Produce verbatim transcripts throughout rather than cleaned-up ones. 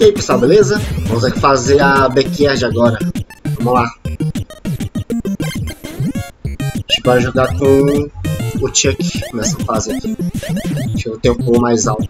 E aí pessoal, beleza? Vamos aqui fazer a Backyard agora. Vamos lá. A gente vai jogar com o Chuck nessa fase aqui. Deixa eu ter um pouco mais alto.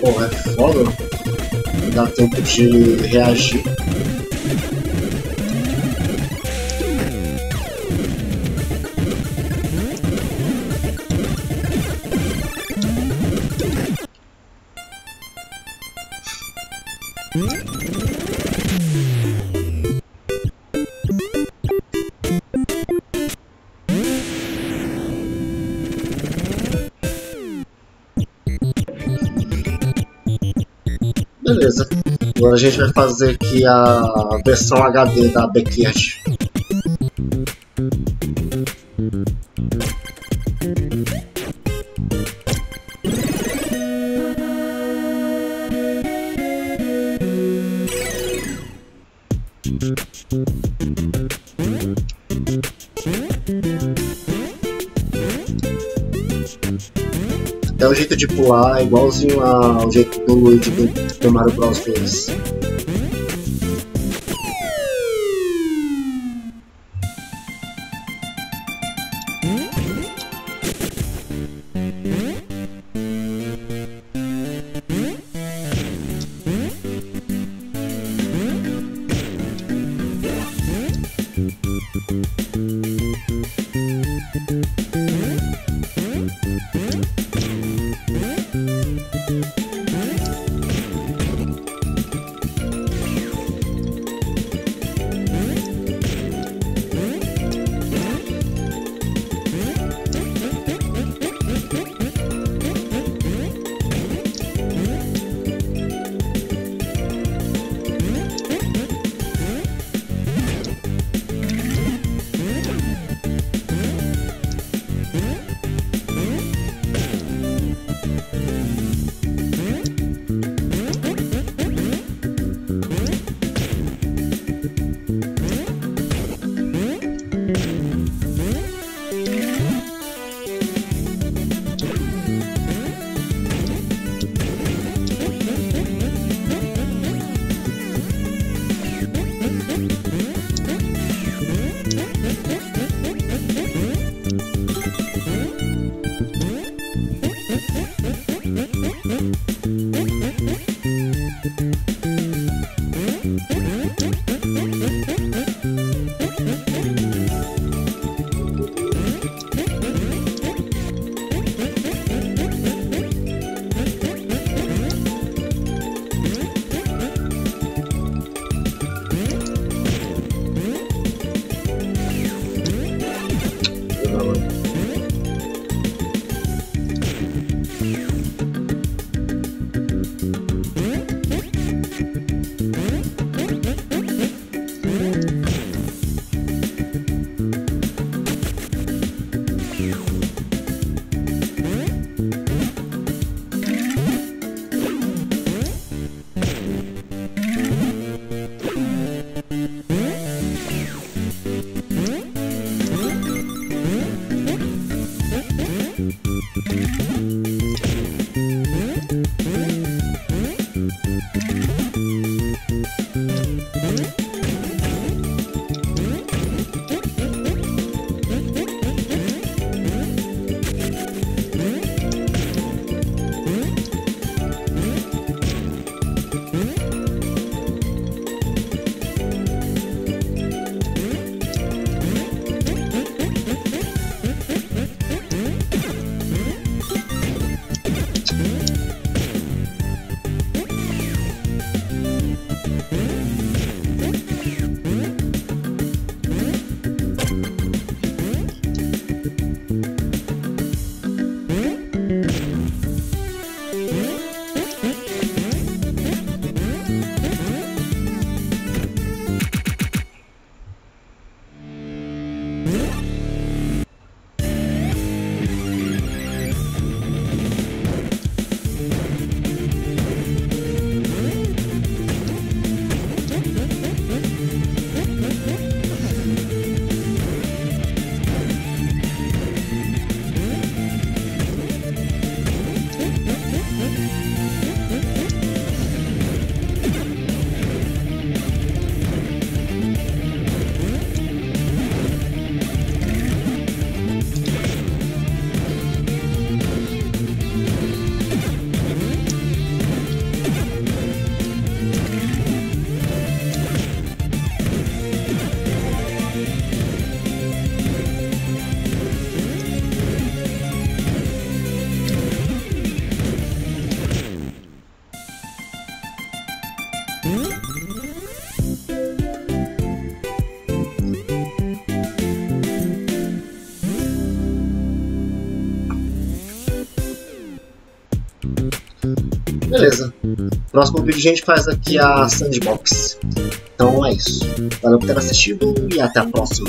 Porra, é foda, não dá tempo de reagir. Beleza. Agora a gente vai fazer aqui a versão H D da Backyard. Até o jeito de pular é igualzinho ao jeito do Luigi do, do Mario Bros dois. Beleza. Próximo vídeo a gente faz aqui a sandbox. Então é isso. Valeu por ter assistido e até a próxima.